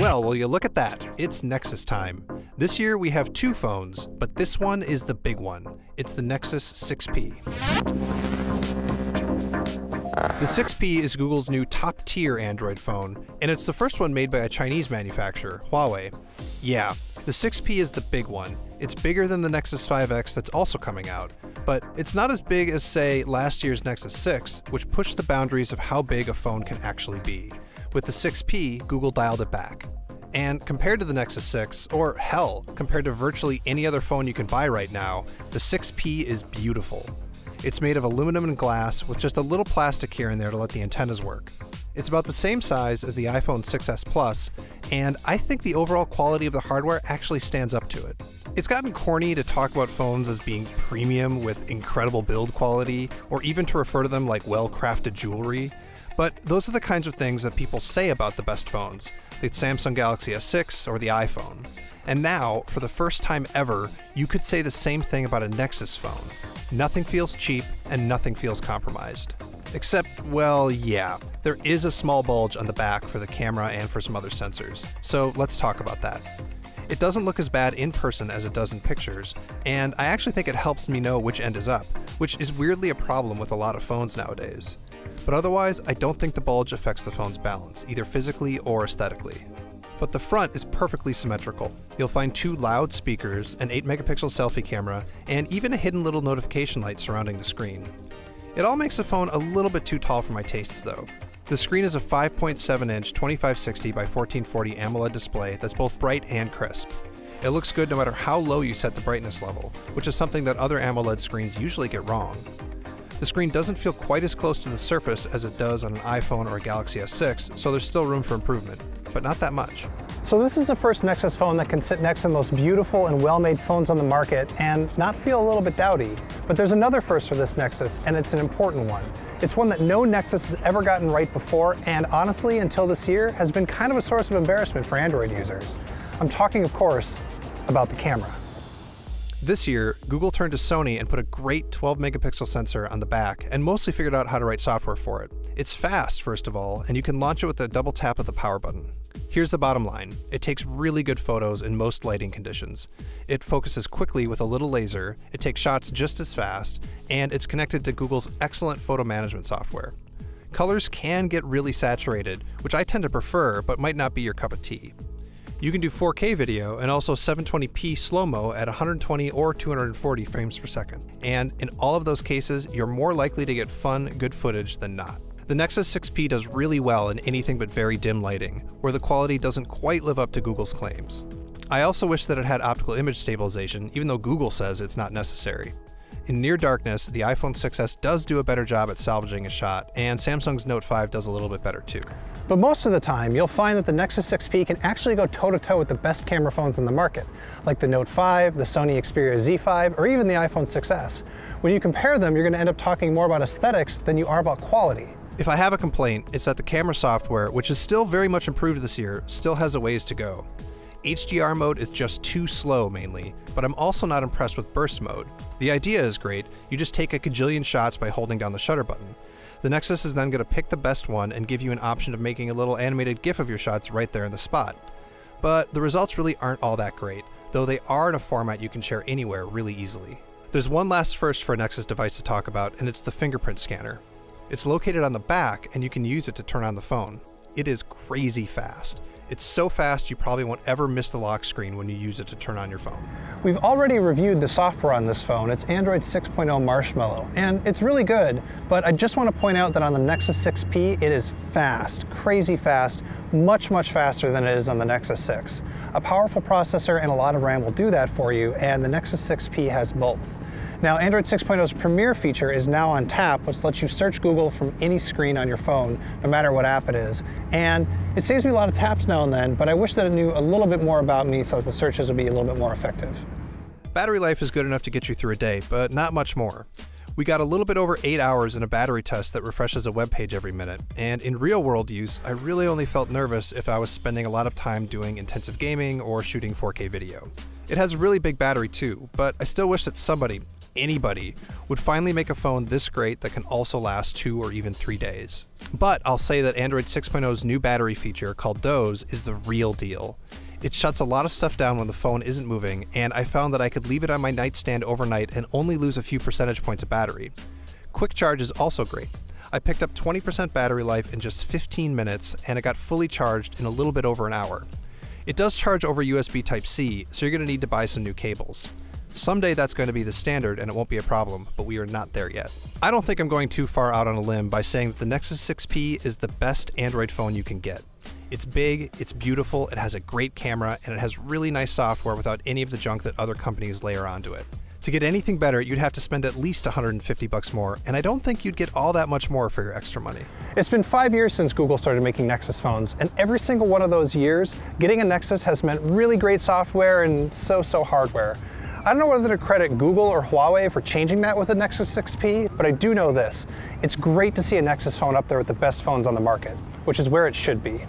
Well, will you look at that? It's Nexus time. This year we have two phones, but this one is the big one. It's the Nexus 6P. The 6P is Google's new top-tier Android phone, and it's the first one made by a Chinese manufacturer, Huawei. Yeah, the 6P is the big one. It's bigger than the Nexus 5X that's also coming out, but it's not as big as, say, last year's Nexus 6, which pushed the boundaries of how big a phone can actually be. With the 6P, Google dialed it back. And compared to the Nexus 6, or hell, compared to virtually any other phone you can buy right now, the 6P is beautiful. It's made of aluminum and glass with just a little plastic here and there to let the antennas work. It's about the same size as the iPhone 6S Plus, and I think the overall quality of the hardware actually stands up to it. It's gotten corny to talk about phones as being premium with incredible build quality, or even to refer to them like well-crafted jewelry. But those are the kinds of things that people say about the best phones, the Samsung Galaxy S6 or the iPhone. And now, for the first time ever, you could say the same thing about a Nexus phone. Nothing feels cheap and nothing feels compromised. Except, well, yeah, there is a small bulge on the back for the camera and for some other sensors. So let's talk about that. It doesn't look as bad in person as it does in pictures, and I actually think it helps me know which end is up, which is weirdly a problem with a lot of phones nowadays. But otherwise, I don't think the bulge affects the phone's balance, either physically or aesthetically. But the front is perfectly symmetrical. You'll find two loud speakers, an 8-megapixel selfie camera, and even a hidden little notification light surrounding the screen. It all makes the phone a little bit too tall for my tastes though. The screen is a 5.7-inch 2560 by 1440 AMOLED display that's both bright and crisp. It looks good no matter how low you set the brightness level, which is something that other AMOLED screens usually get wrong. The screen doesn't feel quite as close to the surface as it does on an iPhone or a Galaxy S6, so there's still room for improvement, but not that much. So this is the first Nexus phone that can sit next to the most beautiful and well-made phones on the market and not feel a little bit dowdy. But there's another first for this Nexus, and it's an important one. It's one that no Nexus has ever gotten right before, and honestly, until this year, has been kind of a source of embarrassment for Android users. I'm talking, of course, about the camera. This year, Google turned to Sony and put a great 12-megapixel sensor on the back and mostly figured out how to write software for it. It's fast, first of all, and you can launch it with a double tap of the power button. Here's the bottom line. It takes really good photos in most lighting conditions. It focuses quickly with a little laser, it takes shots just as fast, and it's connected to Google's excellent photo management software. Colors can get really saturated, which I tend to prefer, but might not be your cup of tea. You can do 4K video and also 720p slow-mo at 120 or 240 frames per second. And in all of those cases, you're more likely to get fun, good footage than not. The Nexus 6P does really well in anything but very dim lighting, where the quality doesn't quite live up to Google's claims. I also wish that it had optical image stabilization, even though Google says it's not necessary. In near darkness, the iPhone 6S does do a better job at salvaging a shot, and Samsung's Note 5 does a little bit better too. But most of the time, you'll find that the Nexus 6P can actually go toe-to-toe with the best camera phones in the market, like the Note 5, the Sony Xperia Z5, or even the iPhone 6S. When you compare them, you're going to end up talking more about aesthetics than you are about quality. If I have a complaint, it's that the camera software, which is still very much improved this year, still has a ways to go. HDR mode is just too slow mainly, but I'm also not impressed with burst mode. The idea is great, you just take a gajillion shots by holding down the shutter button. The Nexus is then going to pick the best one and give you an option of making a little animated GIF of your shots right there in the spot. But the results really aren't all that great, though they are in a format you can share anywhere really easily. There's one last first for a Nexus device to talk about, and it's the fingerprint scanner. It's located on the back, and you can use it to turn on the phone. It is crazy fast. It's so fast you probably won't ever miss the lock screen when you use it to turn on your phone. We've already reviewed the software on this phone. It's Android 6.0 Marshmallow, and it's really good, but I just want to point out that on the Nexus 6P, it is fast, crazy fast, much, much faster than it is on the Nexus 6. A powerful processor and a lot of RAM will do that for you, and the Nexus 6P has both. Now, Android 6.0's Premiere feature is now on tap, which lets you search Google from any screen on your phone, no matter what app it is. And it saves me a lot of taps now and then, but I wish that it knew a little bit more about me so that the searches would be a little bit more effective. Battery life is good enough to get you through a day, but not much more. We got a little bit over 8 hours in a battery test that refreshes a web page every minute, and in real-world use, I really only felt nervous if I was spending a lot of time doing intensive gaming or shooting 4K video. It has a really big battery too, but I still wish that somebody, anybody would finally make a phone this great that can also last 2 or even 3 days. But I'll say that Android 6.0's new battery feature called Doze is the real deal. It shuts a lot of stuff down when the phone isn't moving, and I found that I could leave it on my nightstand overnight and only lose a few percentage points of battery. Quick charge is also great. I picked up 20% battery life in just 15 minutes, and it got fully charged in a little bit over an hour. It does charge over USB Type-C, so you're going to need to buy some new cables. Someday that's going to be the standard and it won't be a problem, but we are not there yet. I don't think I'm going too far out on a limb by saying that the Nexus 6P is the best Android phone you can get. It's big, it's beautiful, it has a great camera, and it has really nice software without any of the junk that other companies layer onto it. To get anything better, you'd have to spend at least $150 more, and I don't think you'd get all that much more for your extra money. It's been 5 years since Google started making Nexus phones, and every single one of those years, getting a Nexus has meant really great software and so-so hardware. I don't know whether to credit Google or Huawei for changing that with the Nexus 6P, but I do know this. It's great to see a Nexus phone up there with the best phones on the market, which is where it should be.